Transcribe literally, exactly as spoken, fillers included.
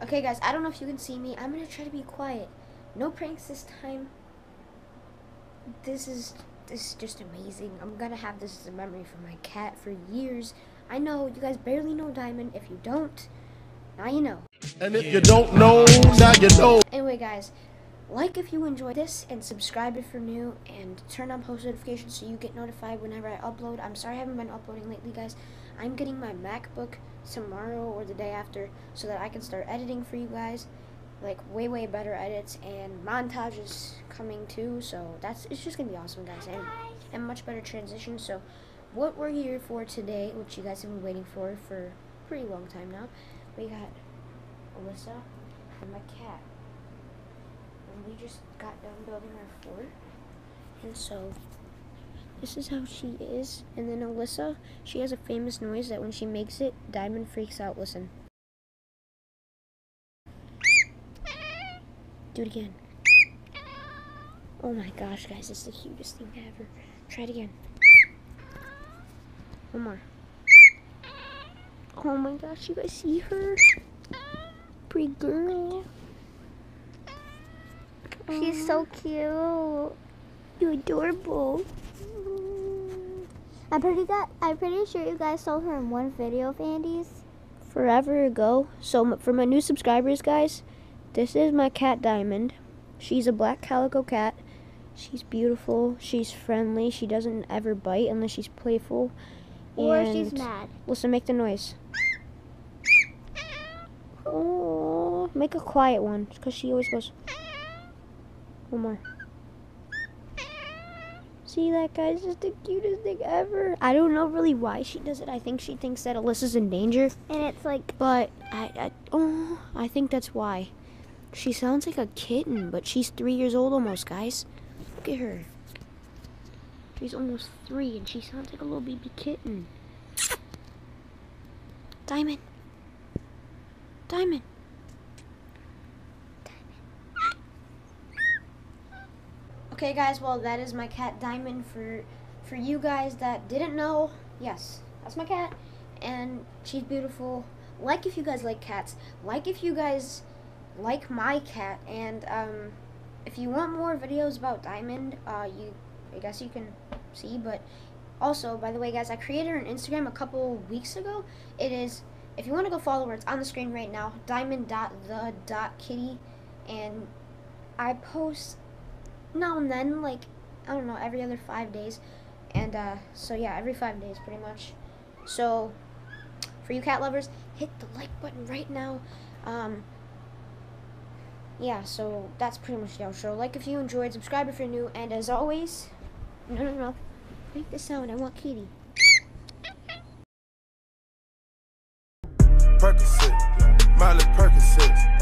Okay guys, I don't know if you can see me. I'm gonna try to be quiet. No pranks this time. This is this is just amazing. I'm gonna have this as a memory for my cat for years. I know you guys barely know Diamond. If you don't, now you know. And if you don't know, now you know. Anyway guys, like if you enjoyed this and subscribe if you're new and turn on post notifications so you get notified whenever I upload. I'm sorry I haven't been uploading lately guys. I'm getting my MacBook tomorrow or the day after so that I can start editing for you guys. Like way way better edits and montages coming too, so that's it's just gonna be awesome guys, and, and much better transition. So what we're here for today, which you guys have been waiting for for a pretty long time now, we got Alyssa and my cat, and we just got done building our floor, and so this is how she is. And then Alyssa, she has a famous noise that when she makes it, Diamond freaks out. Listen. Do it again. Oh my gosh, guys, it's the cutest thing ever. Try it again. One more. Oh my gosh, you guys see her? Pretty girl. She's so cute. You're adorable. I'm pretty got, I'm pretty sure you guys saw her in one video of Andy's forever ago. So for my new subscribers, guys, this is my cat Diamond. She's a black calico cat. She's beautiful. She's friendly. She doesn't ever bite unless she's playful. Or and she's mad. Listen, make the noise. Oh, make a quiet one because she always goes. One more. See that, guys? It's the cutest thing ever. I don't know really why she does it. I think she thinks that Alyssa's in danger. And it's like. But I, I oh, I think that's why. She sounds like a kitten, but she's three years old almost, guys. Look at her. She's almost three, and she sounds like a little baby kitten. Diamond. Diamond. Diamond. Okay, guys, well, that is my cat, Diamond, for, for you guys that didn't know. Yes, that's my cat, and she's beautiful. Like if you guys like cats. Like if you guys... like my cat, and um, if you want more videos about Diamond, uh, you I guess you can see. But also, by the way, guys, I created an Instagram a couple weeks ago. It is, if you want to go follow her, it's on the screen right now. Diamond dot the dot kitty, and I post now and then, like I don't know, every other five days, and uh, so yeah, every five days pretty much. So for you cat lovers, hit the like button right now. Um, Yeah, so that's pretty much the outro. Like if you enjoyed, subscribe if you're new, and as always, no, no, no, make the sound. I want Katie. Percocet, Miley Percocet.